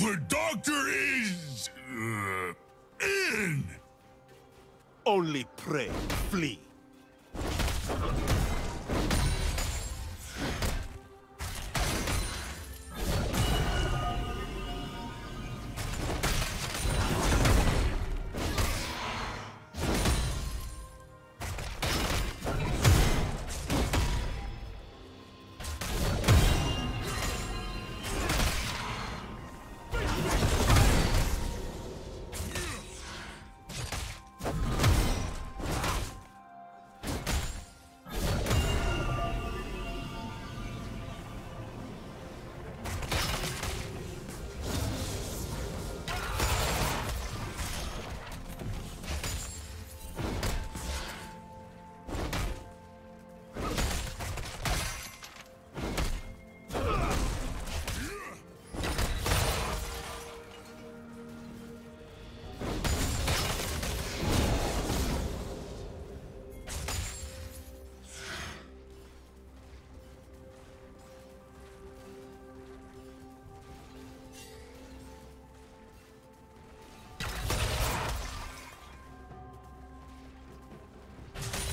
The doctor is... in! Only pray, flee.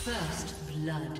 First blood.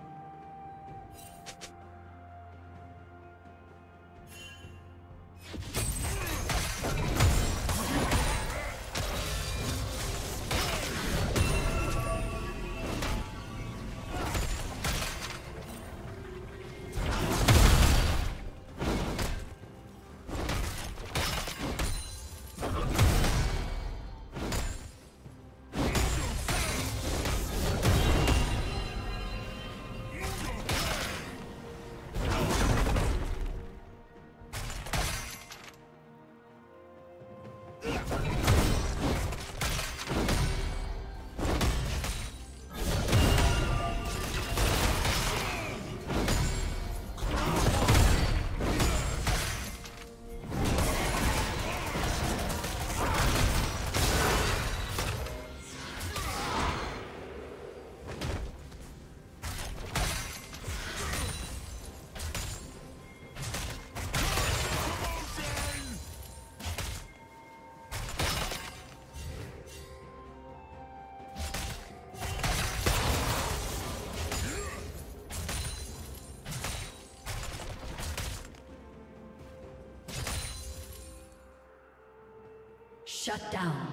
Shut down.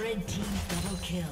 Red team double kill.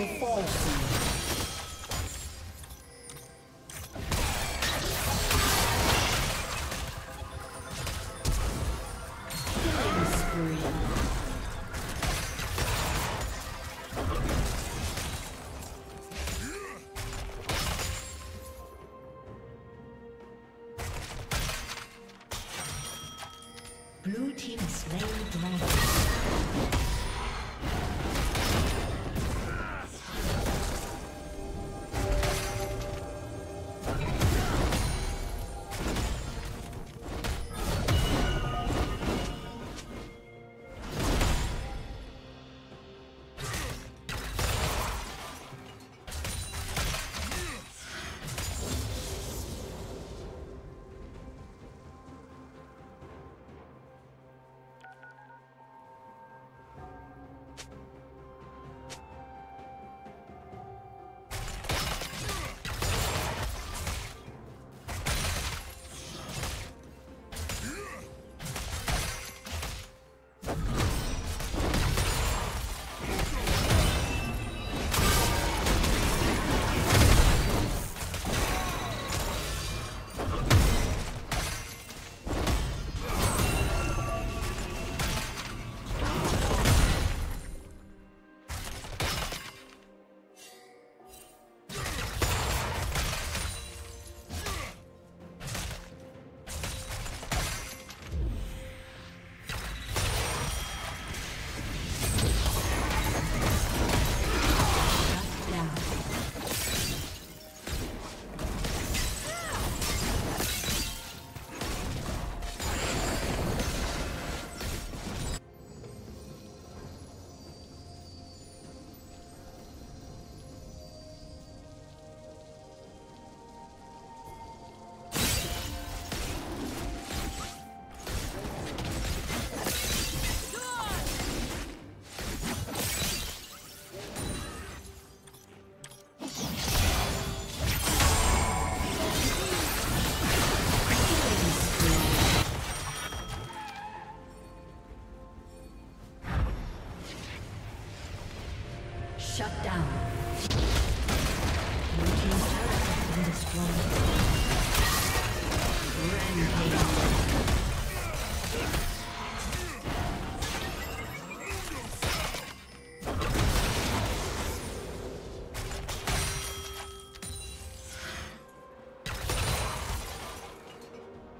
will fall soon. Shut down.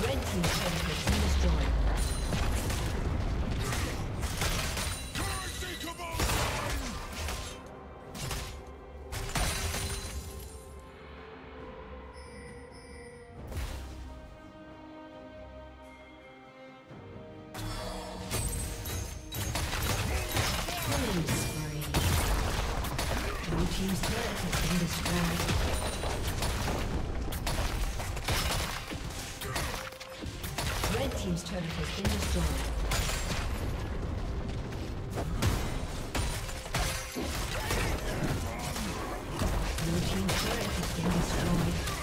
Rampage. Blue team's turret has been destroyed. Red team's turret has been destroyed. Team's turret has been destroyed. Blue team's turret has been destroyed.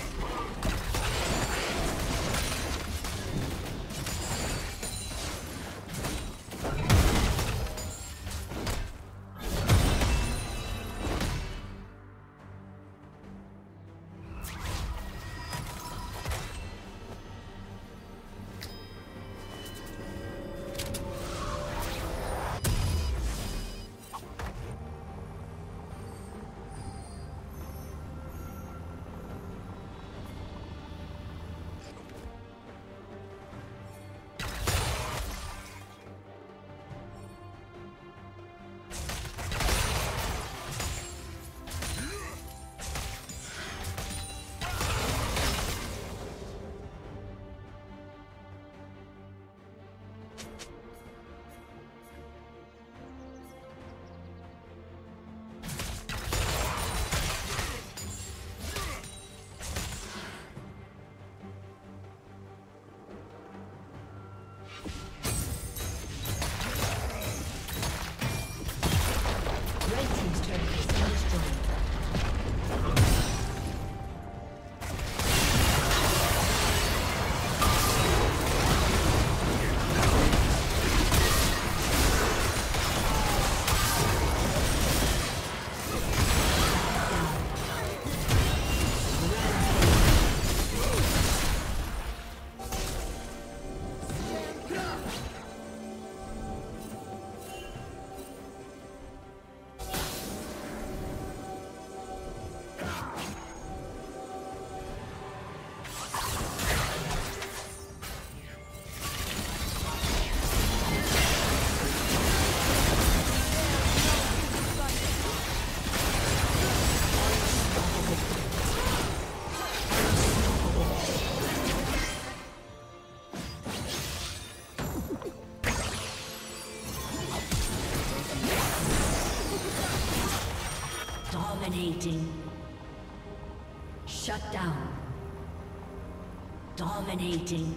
Shut down. Dominating.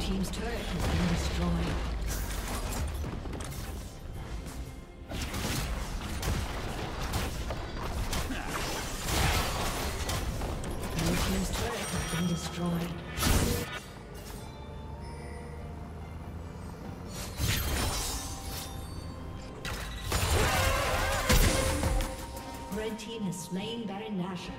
Team's turret has been destroyed. Red team has slain Baron Nashor.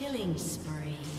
Killing spree.